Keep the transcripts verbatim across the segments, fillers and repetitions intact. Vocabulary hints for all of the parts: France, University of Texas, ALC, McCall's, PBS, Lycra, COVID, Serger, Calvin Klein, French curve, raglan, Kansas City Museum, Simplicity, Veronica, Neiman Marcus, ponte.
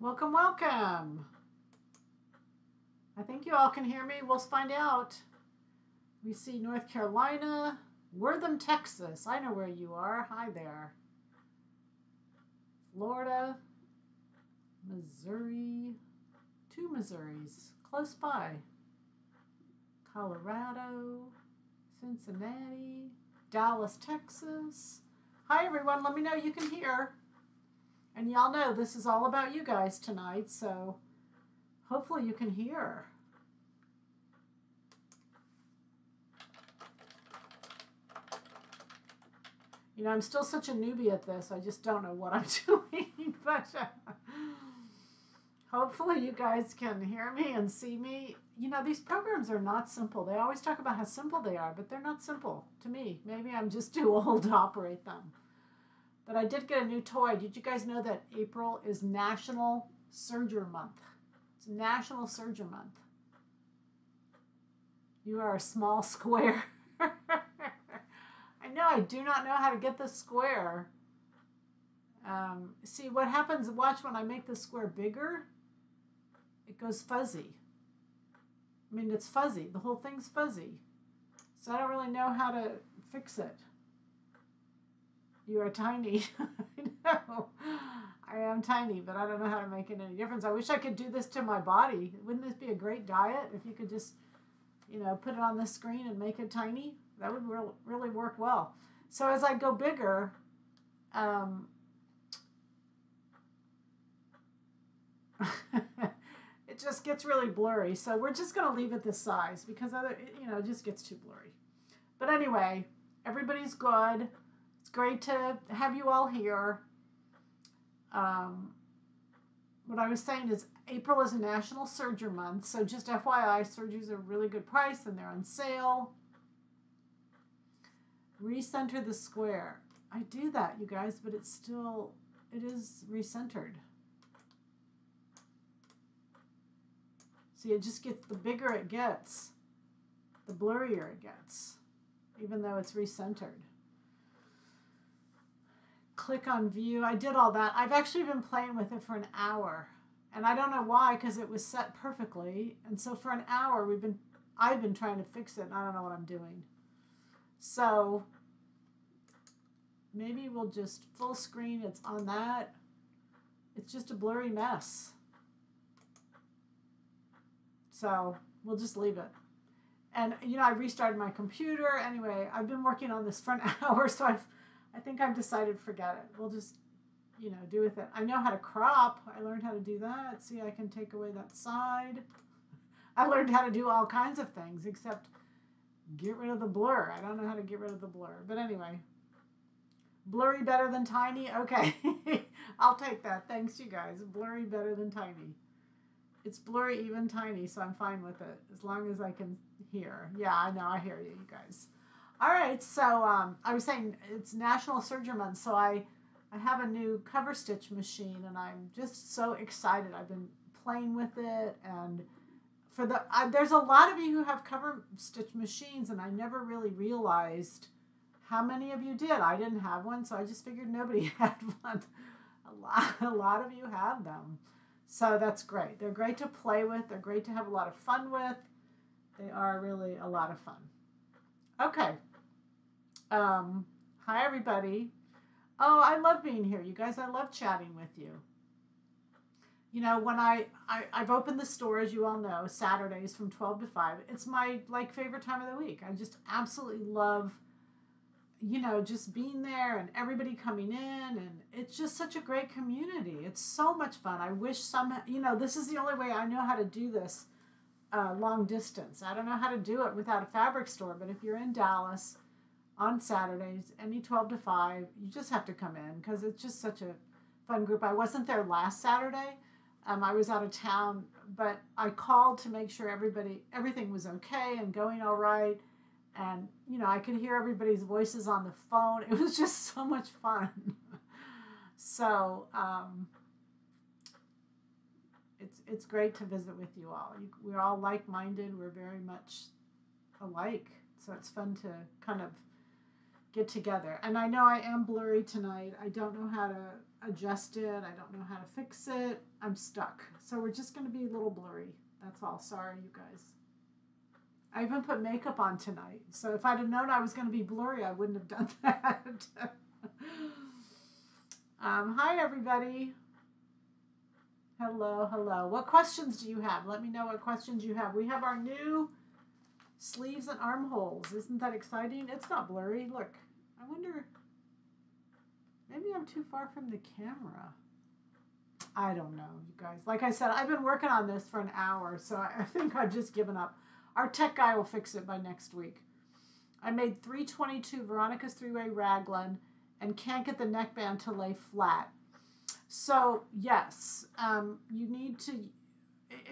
Welcome, welcome. I think you all can hear me. We'll find out. We see North Carolina, Wortham, Texas. I know where you are. Hi there. Florida, Missouri, two Missouris, close by. Colorado, Cincinnati, Dallas, Texas. Hi everyone, let me know you can hear. And y'all know this is all about you guys tonight, so hopefully you can hear. You know, I'm still such a newbie at this. I just don't know what I'm doing. But uh, hopefully you guys can hear me and see me. You know, these programs are not simple. They always talk about how simple they are, but they're not simple to me. Maybe I'm just too old to operate them. But I did get a new toy. Did you guys know that April is National Serger Month? It's National Serger Month. You are a small square. I know, I do not know how to get this square. Um, see, what happens, watch when I make this square bigger, it goes fuzzy. I mean, it's fuzzy. The whole thing's fuzzy. So I don't really know how to fix it. You are tiny. I know. I am tiny, but I don't know how to make it any difference. I wish I could do this to my body. Wouldn't this be a great diet if you could just, you know, put it on this screen and make it tiny? That would re really work well. So as I go bigger, um, it just gets really blurry. So we're just going to leave it this size because, other, you know, it just gets too blurry. But anyway, everybody's good. It's great to have you all here. Um, what I was saying is April is a National Serger Month. So just F Y I, sergers are a really good price and they're on sale. Recenter the square. I do that, you guys, but it's still, it is recentered. See, it just gets, the bigger it gets, the blurrier it gets, even though it's recentered. Click on view. I did all that. I've actually been playing with it for an hour, and I don't know why, because it was set perfectly, and so for an hour we've been, I've been trying to fix it, and I don't know what I'm doing. So maybe we'll just full screen. It's on that. It's just a blurry mess. So we'll just leave it. And, you know, I restarted my computer. Anyway, I've been working on this for an hour, so I've, I think I've decided forget it. We'll just, you know, do with it. I know how to crop. I learned how to do that. See, I can take away that side. I learned how to do all kinds of things except get rid of the blur. I don't know how to get rid of the blur. But anyway, blurry better than tiny? Okay. I'll take that. Thanks, you guys. Blurry better than tiny. It's blurry, even tiny, so I'm fine with it as long as I can hear. Yeah, I know. I hear you, you guys. All right. So um, I was saying it's National Serger Month, so I, I have a new cover stitch machine, and I'm just so excited. I've been playing with it, and For the, uh, there's a lot of you who have cover stitch machines, and I never really realized how many of you did. I didn't have one, so I just figured nobody had one. A lot, a lot of you have them, so that's great. They're great to play with. They're great to have a lot of fun with. They are really a lot of fun. Okay. Um, hi, everybody. Oh, I love being here, you guys. I love chatting with you. You know, when I, I, I've opened the store, as you all know, Saturdays from twelve to five. It's my, like, favorite time of the week. I just absolutely love, you know, just being there and everybody coming in. And it's just such a great community. It's so much fun. I wish some, you know, this is the only way I know how to do this uh, long distance. I don't know how to do it without a fabric store. But if you're in Dallas on Saturdays, any twelve to five, you just have to come in because it's just such a fun group. I wasn't there last Saturday. Um, I was out of town, but I called to make sure everybody, everything was okay and going all right. And, you know, I could hear everybody's voices on the phone. It was just so much fun. So um, it's, it's great to visit with you all. You, we're all like-minded. We're very much alike. So it's fun to kind of get together. And I know I am blurry tonight. I don't know how to adjust it. I don't know how to fix it. I'm stuck. So we're just going to be a little blurry. That's all. Sorry, you guys. I even put makeup on tonight. So if I'd have known I was going to be blurry, I wouldn't have done that. um, hi, everybody. Hello, hello. What questions do you have? Let me know what questions you have. We have our new sleeves and armholes. Isn't that exciting? It's not blurry. Look, I wonder, maybe I'm too far from the camera. I don't know, you guys. Like I said, I've been working on this for an hour, so I think I've just given up. Our tech guy will fix it by next week. I made three twenty-two Veronica's three-way raglan and can't get the neckband to lay flat. So, yes, um, you need to...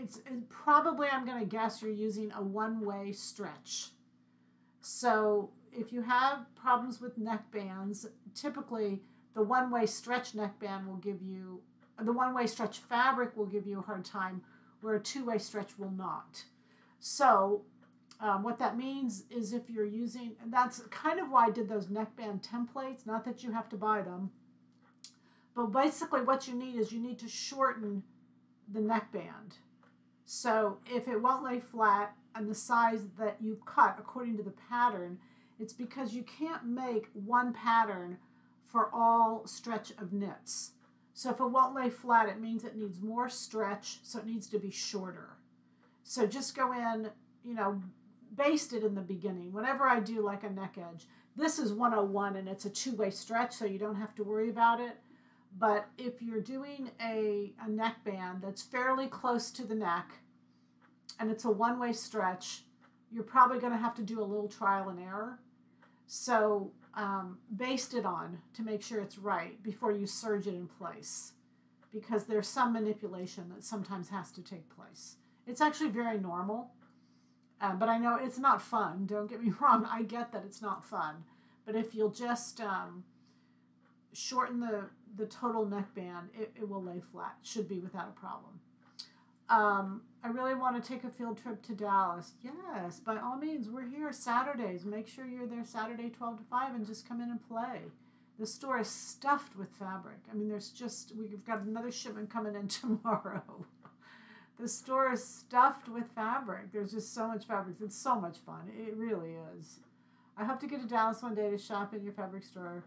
It's, it's probably, I'm going to guess, you're using a one-way stretch. So if you have problems with neckbands, typically the one-way stretch neckband will give you, the one-way stretch fabric will give you a hard time, where a two-way stretch will not. So um, what that means is if you're using, and that's kind of why I did those neckband templates, not that you have to buy them, but basically what you need is you need to shorten the neckband. So if it won't lay flat and the size that you've cut according to the pattern, it's because you can't make one pattern for all stretch of knits. So if it won't lay flat, it means it needs more stretch, so it needs to be shorter. So just go in, you know, baste it in the beginning. Whenever I do like a neck edge, this is one oh one and it's a two-way stretch, so you don't have to worry about it. But if you're doing a, a neckband that's fairly close to the neck and it's a one-way stretch, you're probably going to have to do a little trial and error. So um, baste it on to make sure it's right before you serge it in place, because there's some manipulation that sometimes has to take place. It's actually very normal, uh, but I know it's not fun. Don't get me wrong. I get that it's not fun. But if you'll just um, shorten the... the total neckband, it, it will lay flat. Should be without a problem. Um, I really want to take a field trip to Dallas. Yes, by all means, we're here Saturdays. Make sure you're there Saturday twelve to five and just come in and play. The store is stuffed with fabric. I mean, there's just, we've got another shipment coming in tomorrow. The store is stuffed with fabric. There's just so much fabric. It's so much fun. It really is. I hope to get to Dallas one day to shop in your fabric store.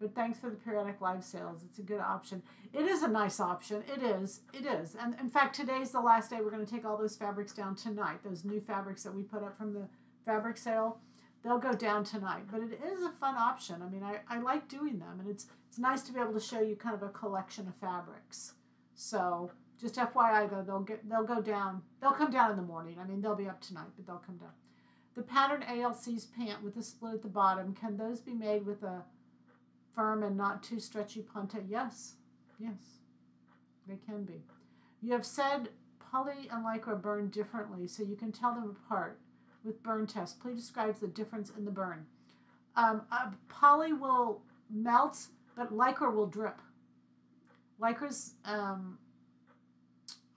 But thanks for the periodic live sales. It's a good option. It is a nice option. It is. It is. And in fact, today's the last day. We're going to take all those fabrics down tonight. Those new fabrics that we put up from the fabric sale, they'll go down tonight. But it is a fun option. I mean, I, I like doing them. And it's, it's nice to be able to show you kind of a collection of fabrics. So just F Y I, though, they'll, get, they'll go down. They'll come down in the morning. I mean, they'll be up tonight, but they'll come down. The patterned A L C's pant with a split at the bottom, can those be made with a... firm and not too stretchy ponte? Yes, yes, they can be. You have said poly and lycra burn differently, so you can tell them apart with burn test. Please describe the difference in the burn. Um, uh, poly will melt, but lycra will drip. Lycra's um,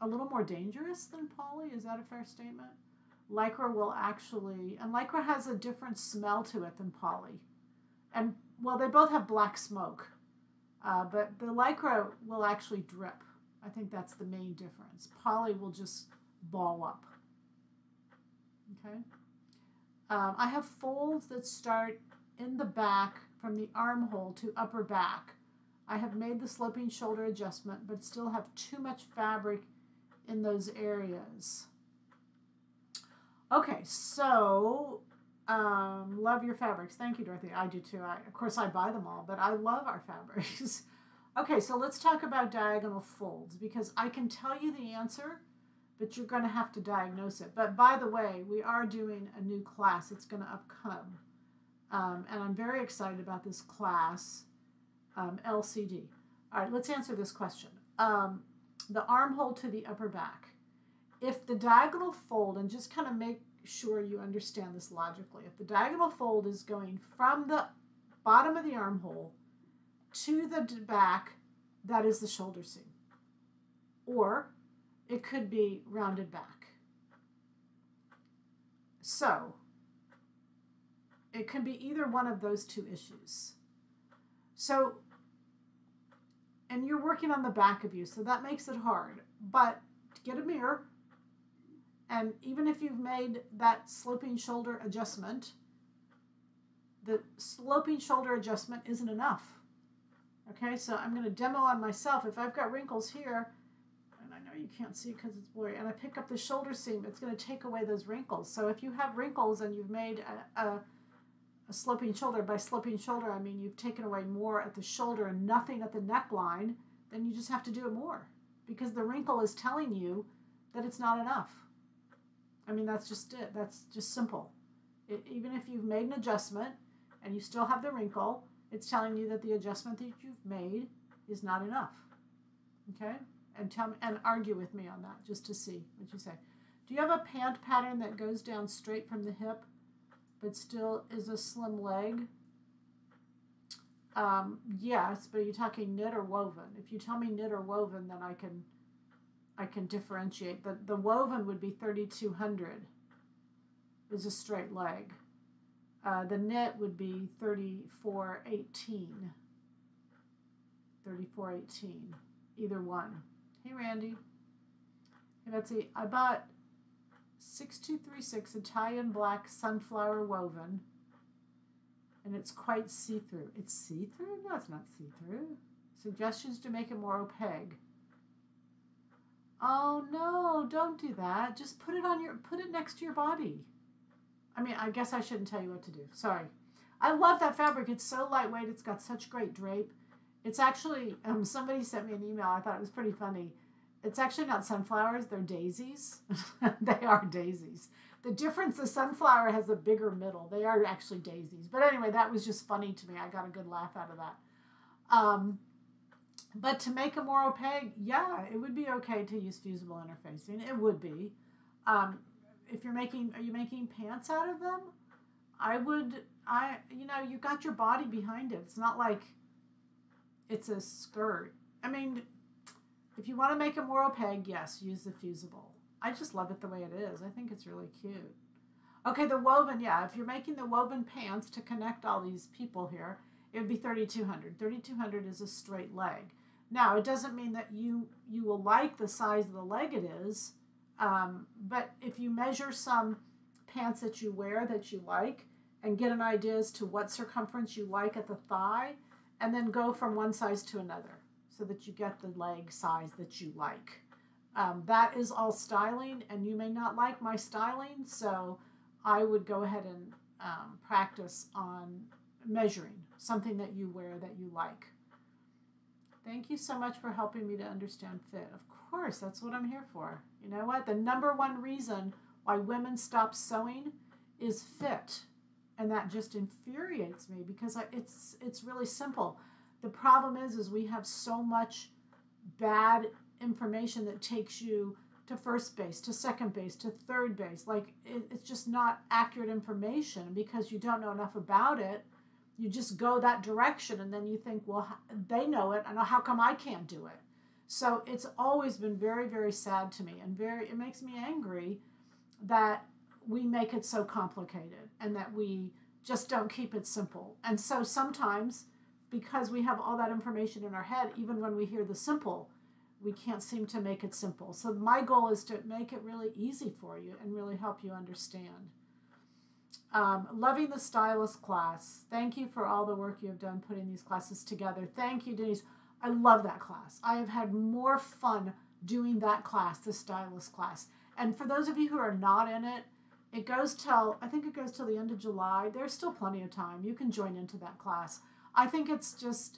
a little more dangerous than poly. Is that a fair statement? Lycra will actually, and lycra has a different smell to it than poly. And well, they both have black smoke, uh, but the lycra will actually drip. I think that's the main difference. Poly will just ball up. Okay. Um, I have folds that start in the back from the armhole to upper back. I have made the sloping shoulder adjustment, but still have too much fabric in those areas. Okay, so... Um, love your fabrics. Thank you, Dorothy. I do too. I, of course, I buy them all, but I love our fabrics. Okay, so let's talk about diagonal folds, because I can tell you the answer, but you're going to have to diagnose it. But by the way, we are doing a new class. It's going to upcome, um, and I'm very excited about this class, um, L C D. All right, let's answer this question. Um, the armhole to the upper back. If the diagonal fold, and just kind of make sure you understand this logically. If the diagonal fold is going from the bottom of the armhole to the back, that is the shoulder seam. Or it could be rounded back. So It can be either one of those two issues. So, and you're working on the back of you, so that makes it hard. But get a mirror, and even if you've made that sloping shoulder adjustment, the sloping shoulder adjustment isn't enough. Okay, so I'm going to demo on myself. If I've got wrinkles here, and I know you can't see because it's blurry, and I pick up the shoulder seam, it's going to take away those wrinkles. So if you have wrinkles and you've made a, a, a sloping shoulder, by sloping shoulder I mean you've taken away more at the shoulder and nothing at the neckline, then you just have to do it more, because the wrinkle is telling you that it's not enough. I mean, that's just it. That's just simple. It, even if you've made an adjustment and you still have the wrinkle, it's telling you that the adjustment that you've made is not enough. Okay? And tell me, and argue with me on that just to see what you say. Do you have a pant pattern that goes down straight from the hip but still is a slim leg? Um, yes, but are you talking knit or woven? If you tell me knit or woven, then I can I can differentiate. The, the woven would be thirty-two hundred is a straight leg. Uh, the knit would be thirty-four eighteen. thirty-four eighteen. Either one. Hey, Randy. Hey, Betsy. I bought six two three six Italian black sunflower woven, and it's quite see-through. It's see-through? No, it's not see-through. Suggestions to make it more opaque. Oh, no, don't do that. Just put it on your, put it next to your body. I mean, I guess I shouldn't tell you what to do. Sorry. I love that fabric. It's so lightweight. It's got such great drape. It's actually, um, somebody sent me an email. I thought it was pretty funny. It's actually not sunflowers. They're daisies. They are daisies. The difference, the sunflower has a bigger middle. They are actually daisies. But anyway, that was just funny to me. I got a good laugh out of that. Um, but to make it more opaque, yeah, it would be okay to use fusible interfacing. It would be. Um, if you're making, are you making pants out of them? I would, I, you know, you've got your body behind it. It's not like it's a skirt. I mean, if you want to make it more opaque, yes, use the fusible. I just love it the way it is. I think it's really cute. Okay, the woven, yeah, if you're making the woven pants to connect all these people here, it would be thirty-two hundred. thirty-two hundred is a straight leg. Now, it doesn't mean that you, you will like the size of the leg it is, um, but if you measure some pants that you wear that you like and get an idea as to what circumference you like at the thigh, and then go from one size to another so that you get the leg size that you like. Um, that is all styling, and you may not like my styling, so I would go ahead and um, practice on measuring something that you wear that you like. Thank you so much for helping me to understand fit. Of course, that's what I'm here for. You know what? The number one reason why women stop sewing is fit, and that just infuriates me because it's it's really simple. The problem is, is we have so much bad information that takes you to first base, to second base, to third base. Like, it, it's just not accurate information because you don't know enough about it. You just go that direction, and then you think, well, they know it, and how come I can't do it? So it's always been very, very sad to me, and very it makes me angry that we make it so complicated and that we just don't keep it simple. And so sometimes, because we have all that information in our head, even when we hear the simple, we can't seem to make it simple. So my goal is to make it really easy for you and really help you understand. Um, loving the stylist class. Thank you for all the work you have done putting these classes together. Thank you, Denise. I love that class. I have had more fun doing that class, the stylist class. And for those of you who are not in it, it goes till, I think it goes till the end of July. There's still plenty of time. You can join into that class. I think it's just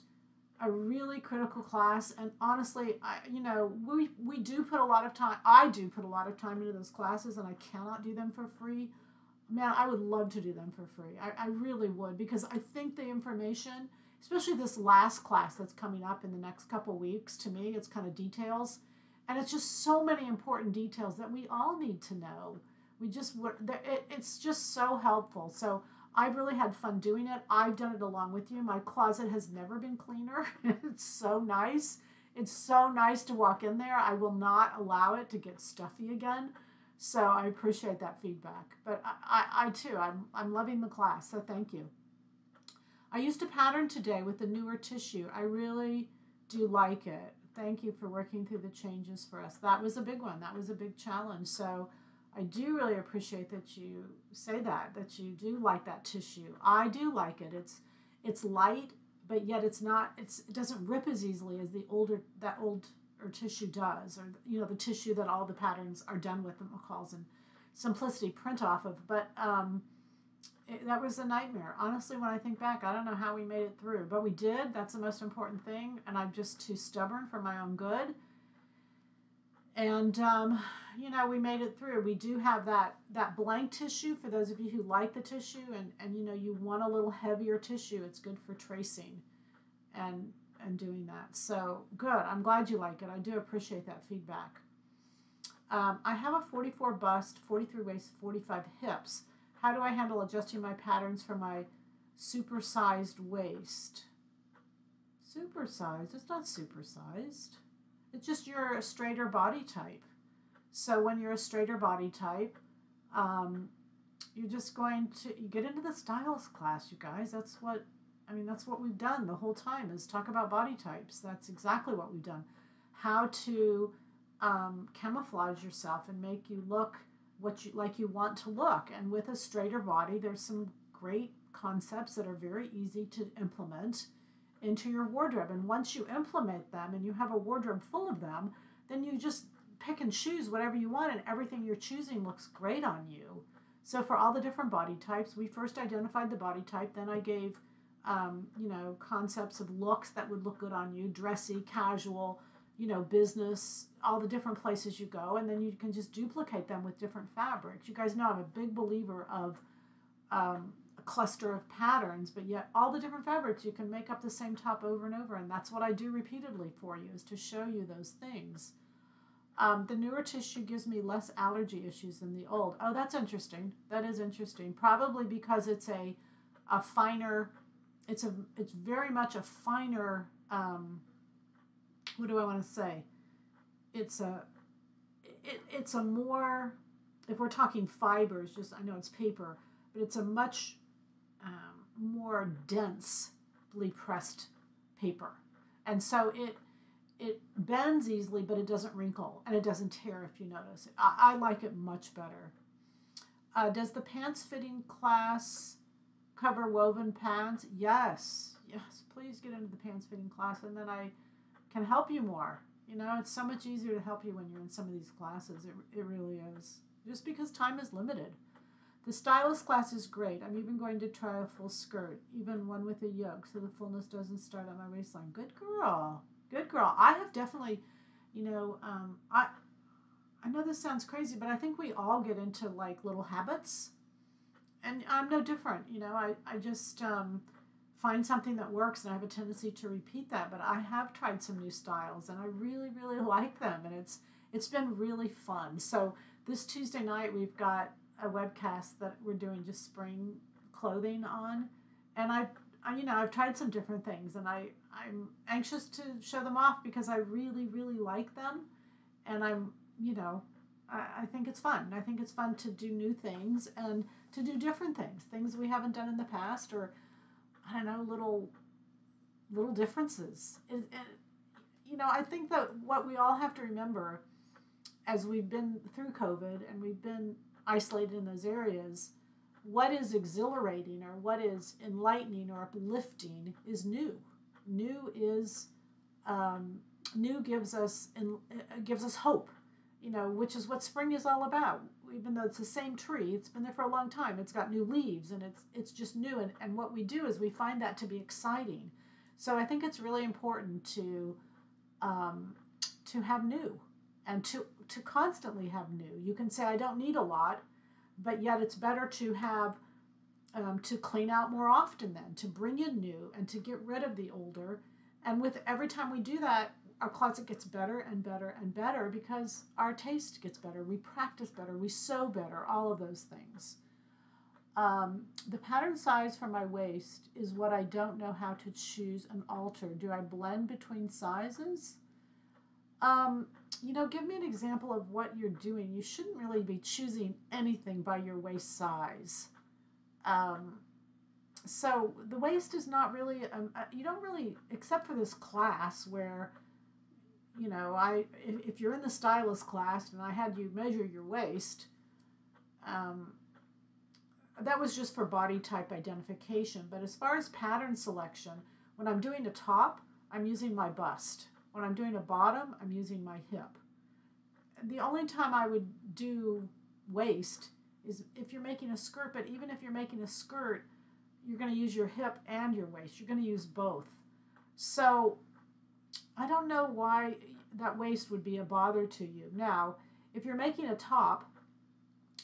a really critical class, and honestly, I, you know, we, we do put a lot of time, I do put a lot of time into those classes, and I cannot do them for free. Man, I would love to do them for free. I, I really would, because I think the information, especially this last class that's coming up in the next couple weeks, to me, it's kind of details, and it's just so many important details that we all need to know. We just, it, it's just so helpful, so I've really had fun doing it. I've done it along with you. My closet has never been cleaner. It's so nice. It's so nice to walk in there. I will not allow it to get stuffy again. So I appreciate that feedback. But I, I, I too, I'm, I'm loving the class, so thank you. I used a pattern today with the newer tissue. I really do like it. Thank you for working through the changes for us. That was a big one. That was a big challenge. So I do really appreciate that you say that, that you do like that tissue. I do like it. It's it's light, but yet it's not, it's, it doesn't rip as easily as the older, that old or tissue does, or, you know, the tissue that all the patterns are done with at McCall's and Simplicity print off of. But um, it, that was a nightmare. Honestly, when I think back, I don't know how we made it through, but we did. That's the most important thing. And I'm just too stubborn for my own good. And, um, you know, we made it through. We do have that, that blank tissue for those of you who like the tissue and, and, you know, you want a little heavier tissue. It's good for tracing and, and doing that. So good. I'm glad you like it. I do appreciate that feedback. Um, I have a forty-four bust, forty-three waist, forty-five hips. How do I handle adjusting my patterns for my supersized waist? Supersized? It's not supersized. It's just you're a straighter body type. So when you're a straighter body type, um, you're just going to you get into the styles class, you guys. That's what, I mean, that's what we've done the whole time is talk about body types. That's exactly what we've done. How to um, camouflage yourself and make you look what you like you want to look. And with a straighter body, there's some great concepts that are very easy to implement into your wardrobe. And once you implement them and you have a wardrobe full of them, then you just pick and choose whatever you want and everything you're choosing looks great on you. So for all the different body types, we first identified the body type, then I gave, um, you know, concepts of looks that would look good on you, dressy, casual, you know, business, all the different places you go, and then you can just duplicate them with different fabrics. You guys know I'm a big believer of um, a cluster of patterns, but yet all the different fabrics, you can make up the same top over and over, and that's what I do repeatedly for you, is to show you those things. Um, the newer tissue gives me less allergy issues than the old. Oh, that's interesting. That is interesting. Probably because it's a, a finer, it's a, it's very much a finer, um, what do I want to say? It's a, it, it's a more, if we're talking fibers, just, I know it's paper, but it's a much um, more densely pressed paper. And so it, it bends easily, but it doesn't wrinkle, and it doesn't tear, if you notice. I, I like it much better. Uh, does the pants fitting class cover woven pants? Yes. Yes, please get into the pants fitting class, and then I can help you more. You know, it's so much easier to help you when you're in some of these classes. It, it really is, just because time is limited. The stylist class is great. I'm even going to try a full skirt, even one with a yoke, so the fullness doesn't start on my waistline. Good girl. Good girl. I have definitely, you know, um, I I know this sounds crazy, but I think we all get into, like, little habits. And I'm no different, you know. I, I just um, find something that works, and I have a tendency to repeat that. But I have tried some new styles, and I really, really like them. And it's it's been really fun. So this Tuesday night, we've got a webcast that we're doing just spring clothing on. And I've I, you know, I've tried some different things, and I, I'm anxious to show them off because I really, really like them. And I'm, you know, I, I think it's fun. I think it's fun to do new things and to do different things, things we haven't done in the past, or, I don't know, little little differences. It, it, you know, I think that what we all have to remember as we've been through COVID and we've been isolated in those areas, what is exhilarating or what is enlightening or uplifting is new. New is um, new gives us in, gives us hope, you know, which is what spring is all about. Even though it's the same tree, it's been there for a long time. It's got new leaves, and it's it's just new. And and what we do is we find that to be exciting. So I think it's really important to um, to have new and to to constantly have new. You can say I don't need a lot. But yet it's better to have, um, to clean out more often then, to bring in new and to get rid of the older. And with every time we do that, our closet gets better and better and better because our taste gets better. We practice better. We sew better, all of those things. Um, the pattern size for my waist is what I don't know how to choose and alter. Do I blend between sizes? um, you know, give me an example of what you're doing. You shouldn't really be choosing anything by your waist size. Um, so the waist is not really, um, you don't really, except for this class where, you know, I if, if you're in the stylist class and I had you measure your waist, um, that was just for body type identification. But as far as pattern selection, when I'm doing a top, I'm using my bust. When I'm doing a bottom, I'm using my hip. The only time I would do waist is if you're making a skirt, but even if you're making a skirt, you're going to use your hip and your waist. You're going to use both. So I don't know why that waist would be a bother to you. Now, if you're making a top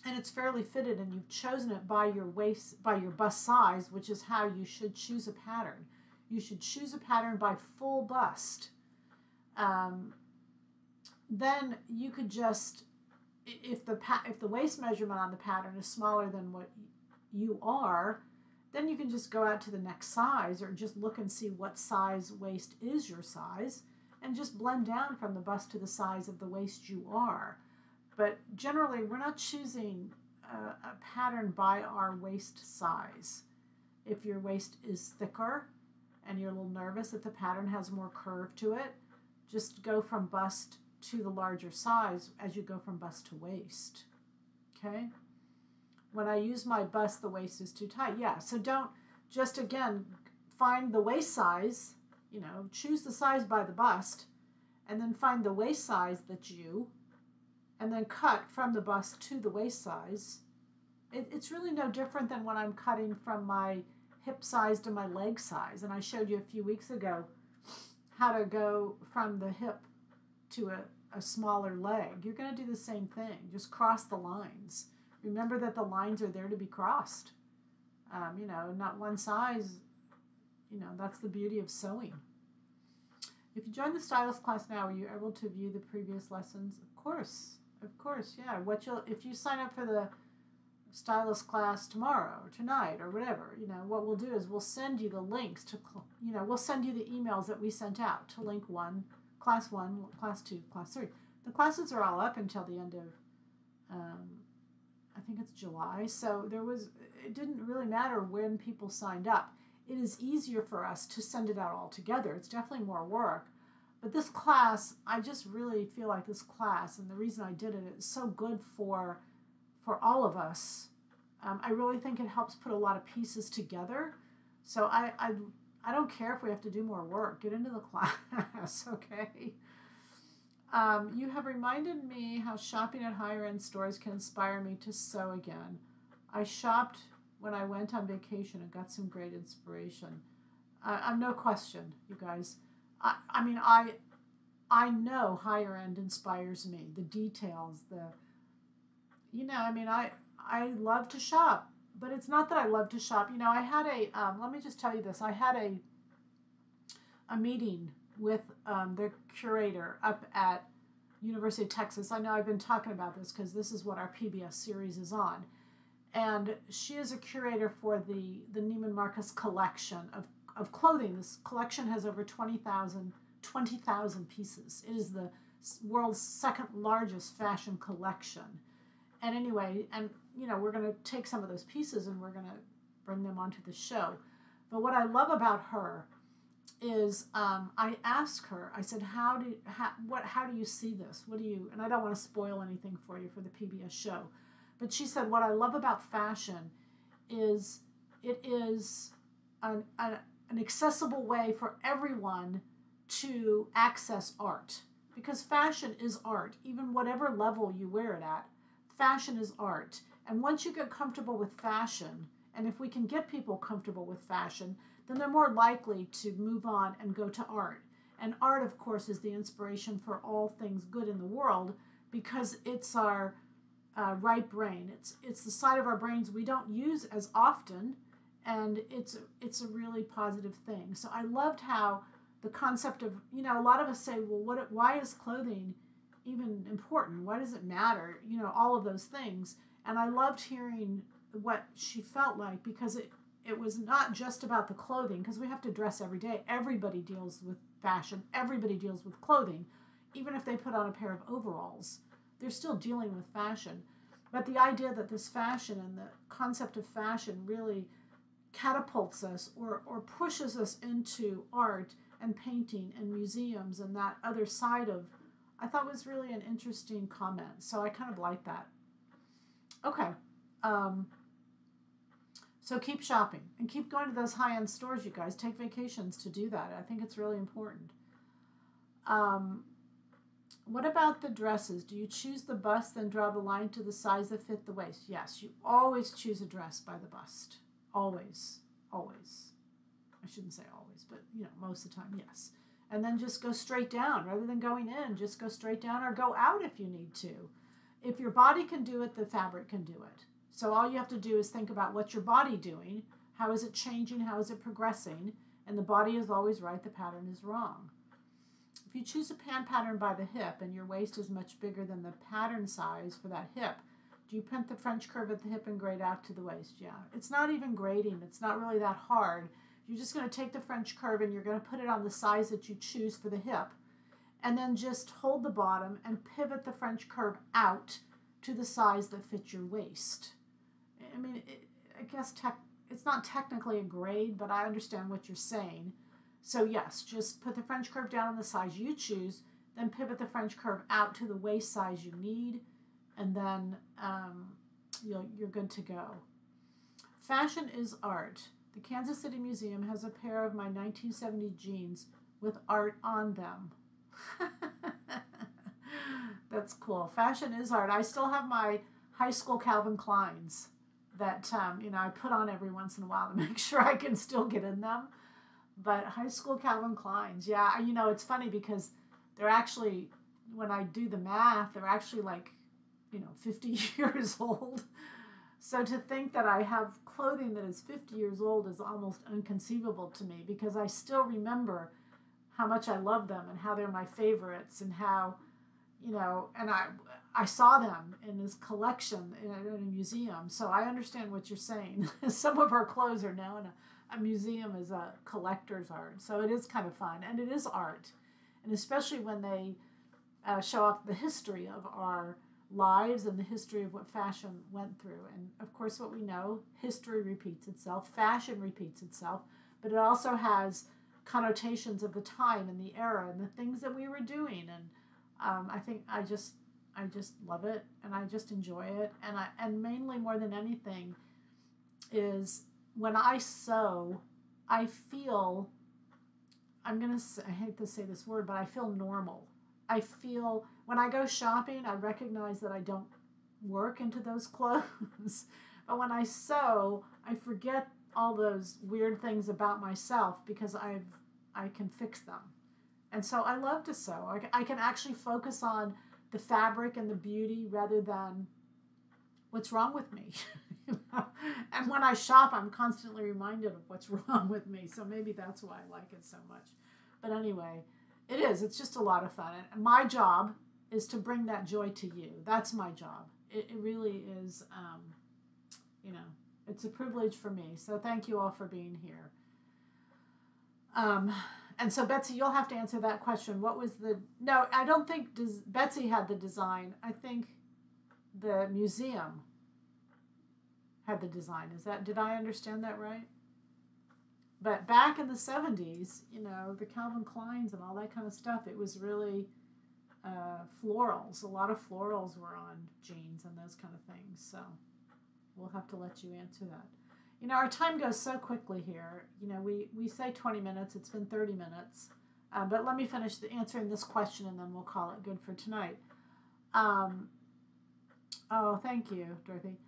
and it's fairly fitted and you've chosen it by your waist, by your bust size, which is how you should choose a pattern. You should choose a pattern by full bust. Um, then you could just, if the pa if the waist measurement on the pattern is smaller than what you are, then you can just go out to the next size or just look and see what size waist is your size and just blend down from the bust to the size of the waist you are. But generally, we're not choosing a, a pattern by our waist size. If your waist is thicker and you're a little nervous that the pattern has more curve to it, just go from bust to the larger size as you go from bust to waist. Okay? When I use my bust, the waist is too tight. Yeah, so don't just, again, find the waist size, you know, choose the size by the bust, and then find the waist size that's you, and then cut from the bust to the waist size. It, it's really no different than when I'm cutting from my hip size to my leg size. And I showed you a few weeks ago how to go from the hip to a, a smaller leg. You're going to do the same thing. Just cross the lines. Remember that the lines are there to be crossed. Um, you know, not one size, you know, that's the beauty of sewing. If you join the stylist class now, are you able to view the previous lessons? Of course, of course, yeah. What you'll, if you sign up for the stylist class tomorrow or tonight or whatever, you know, what we'll do is we'll send you the links to, you know, we'll send you the emails that we sent out to link one, class one, class two, class three. The classes are all up until the end of, um, I think it's July, so there was, it didn't really matter when people signed up. It is easier for us to send it out all together. It's definitely more work. But this class, I just really feel like this class, and the reason I did it, it's so good for, for all of us. Um, I really think it helps put a lot of pieces together. So I, I, I don't care if we have to do more work. Get into the class, okay? Um, you have reminded me how shopping at higher-end stores can inspire me to sew again. I shopped when I went on vacation and got some great inspiration. Uh, I'm no question, you guys. I, I mean, I, I know higher-end inspires me. The details, the, you know, I mean, I, I love to shop. But it's not that I love to shop. You know, I had a, um, let me just tell you this. I had a, a meeting with um, the curator up at University of Texas. I know I've been talking about this because this is what our P B S series is on. And she is a curator for the, the Neiman Marcus collection of, of clothing. This collection has over twenty thousand pieces. It is the world's second largest fashion collection. And anyway, and you know, we're going to take some of those pieces and we're going to bring them onto the show. But what I love about her is um, I asked her, I said, how do, how, what, how do you see this? What do you, and I don't want to spoil anything for you for the P B S show, but she said, what I love about fashion is it is an, an, an accessible way for everyone to access art, because fashion is art. Even whatever level you wear it at, fashion is art. And once you get comfortable with fashion, and if we can get people comfortable with fashion, then they're more likely to move on and go to art. And art, of course, is the inspiration for all things good in the world, because it's our uh, right brain. It's, it's the side of our brains we don't use as often, and it's, it's a really positive thing. So I loved how the concept of, you know, a lot of us say, well, what, why is clothing even important? Why does it matter? You know, all of those things. And I loved hearing what she felt like, because it, it was not just about the clothing, because we have to dress every day. Everybody deals with fashion. Everybody deals with clothing. even if they put on a pair of overalls, they're still dealing with fashion. But the idea that this fashion and the concept of fashion really catapults us or, or pushes us into art and painting and museums and that other side of, I thought was really an interesting comment. So I kind of like that. Okay. Um, so keep shopping and keep going to those high-end stores, you guys. Take vacations to do that. I think it's really important. Um, what about the dresses? Do you choose the bust, then draw the line to the size that fit the waist? Yes, you always choose a dress by the bust. Always, always. I shouldn't say always, but, you know, most of the time, yes. And then just go straight down. Rather than going in, just go straight down or go out if you need to. If your body can do it, the fabric can do it. So all you have to do is think about what's your body doing, how is it changing, how is it progressing, and the body is always right, the pattern is wrong. If you choose a pant pattern by the hip and your waist is much bigger than the pattern size for that hip, do you print the French curve at the hip and grade out to the waist? Yeah. It's not even grading. It's not really that hard. You're just going to take the French curve and you're going to put it on the size that you choose for the hip, and then just hold the bottom and pivot the French curve out to the size that fits your waist. I mean, it, I guess tech, it's not technically a grade, but I understand what you're saying. So yes, just put the French curve down on the size you choose, then pivot the French curve out to the waist size you need, and then um, you'll, you're good to go. Fashion is art. The Kansas City Museum has a pair of my nineteen seventy jeans with art on them. That's cool. Fashion is art. I still have my high school Calvin Kleins that um, you know, I put on every once in a while to make sure I can still get in them. But high school Calvin Kleins, yeah, you know, it's funny because they're actually, when I do the math, they're actually like, you know, fifty years old. So to think that I have clothing that is fifty years old is almost inconceivable to me, because I still remember how much I love them and how they're my favorites and how, you know, and I, I saw them in this collection in a, in a museum. So I understand what you're saying. Some of our clothes are now in a A museum is a collector's art, so it is kind of fun, and it is art, and especially when they uh, show off the history of our lives and the history of what fashion went through. And of course, what we know, history repeats itself, fashion repeats itself, but it also has connotations of the time and the era and the things that we were doing. And um, I think I just I just love it, and I just enjoy it, and I and mainly more than anything is, when I sew, I feel, I'm going to, I hate to say this word, but I feel normal. I feel, when I go shopping, I recognize that I don't work into those clothes. But when I sew, I forget all those weird things about myself because I've, I can fix them. And so I love to sew. I, I can actually focus on the fabric and the beauty rather than what's wrong with me. And when I shop, I'm constantly reminded of what's wrong with me. So maybe that's why I like it so much. But anyway, it is. It's just a lot of fun. And my job is to bring that joy to you. That's my job. It, it really is, um, you know, it's a privilege for me. So thank you all for being here. Um, and so, Betsy, you'll have to answer that question. What was the... No, I don't think des- Betsy had the design. I think the museum... had the design. Is that, did I understand that right? But back in the seventies, you know, the Calvin Kleins and all that kind of stuff, it was really uh, florals. A lot of florals were on jeans and those kind of things. So we'll have to let you answer that. You know, our time goes so quickly here. You know, we, we say twenty minutes. It's been thirty minutes. Uh, but let me finish the, answering this question, and then we'll call it good for tonight. Um, oh, thank you, Dorothy.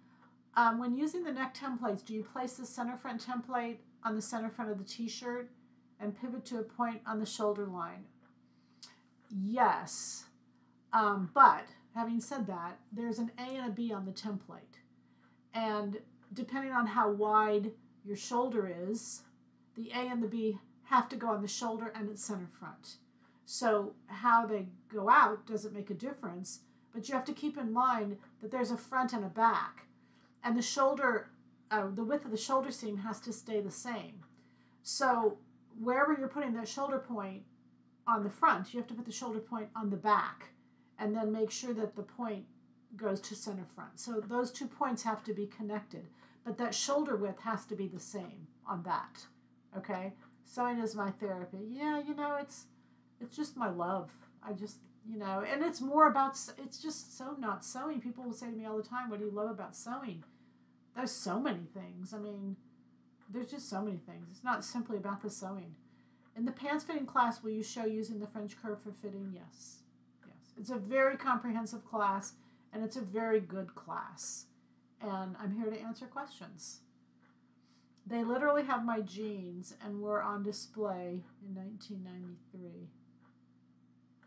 Um, when using the neck templates, do you place the center front template on the center front of the t-shirt and pivot to a point on the shoulder line? Yes, um, but having said that, there's an A and a B on the template. And depending on how wide your shoulder is, the A and the B have to go on the shoulder and its center front. So how they go out doesn't make a difference, but you have to keep in mind that there's a front and a back. And the shoulder, uh, the width of the shoulder seam has to stay the same. So wherever you're putting that shoulder point on the front. You have to put the shoulder point on the back and then make sure that the point goes to center front. So those two points have to be connected, but that shoulder width has to be the same on that, okay? Sewing is my therapy. Yeah, you know, it's it's just my love. I just, you know, and it's more about, it's just so not sewing. People will say to me all the time, what do you love about sewing? There's so many things. I mean, there's just so many things. It's not simply about the sewing. In the pants fitting class, will you show using the French curve for fitting? Yes. Yes. It's a very comprehensive class, and it's a very good class. And I'm here to answer questions. They literally have my jeans and were on display in nineteen ninety-three.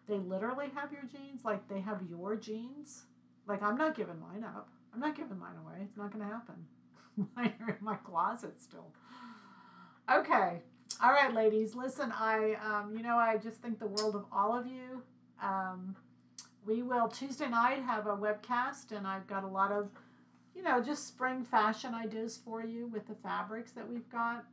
They literally have your jeans? Like they have your jeans? Like I'm not giving mine up. I'm not giving mine away. It's not going to happen. Mine are in my closet still. Okay. All right, ladies. Listen, I, um, you know, I just think the world of all of you. Um, we will Tuesday night have a webcast, and I've got a lot of, you know, just spring fashion ideas for you with the fabrics that we've got.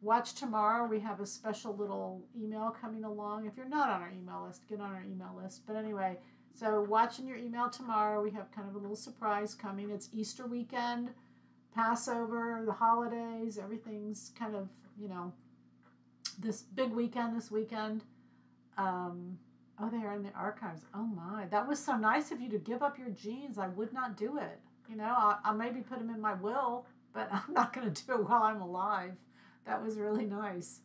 Watch tomorrow. We have a special little email coming along. If you're not on our email list, get on our email list. But anyway, so watch in your email tomorrow. We have kind of a little surprise coming. It's Easter weekend, Passover, the holidays. Everything's kind of, you know, this big weekend, this weekend. Um, oh, they are in the archives. Oh, my. That was so nice of you to give up your jeans. I would not do it. You know, I'll, I'll maybe put them in my will, but I'm not going to do it while I'm alive. That was really nice.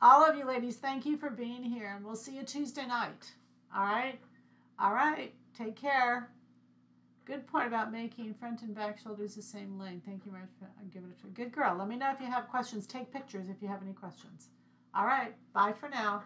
All of you ladies, thank you for being here, and we'll see you Tuesday night. All right? All right. Take care. Good point about making front and back shoulders the same length. Thank you very much for giving it a try. Good girl. Let me know if you have questions. Take pictures if you have any questions. All right. Bye for now.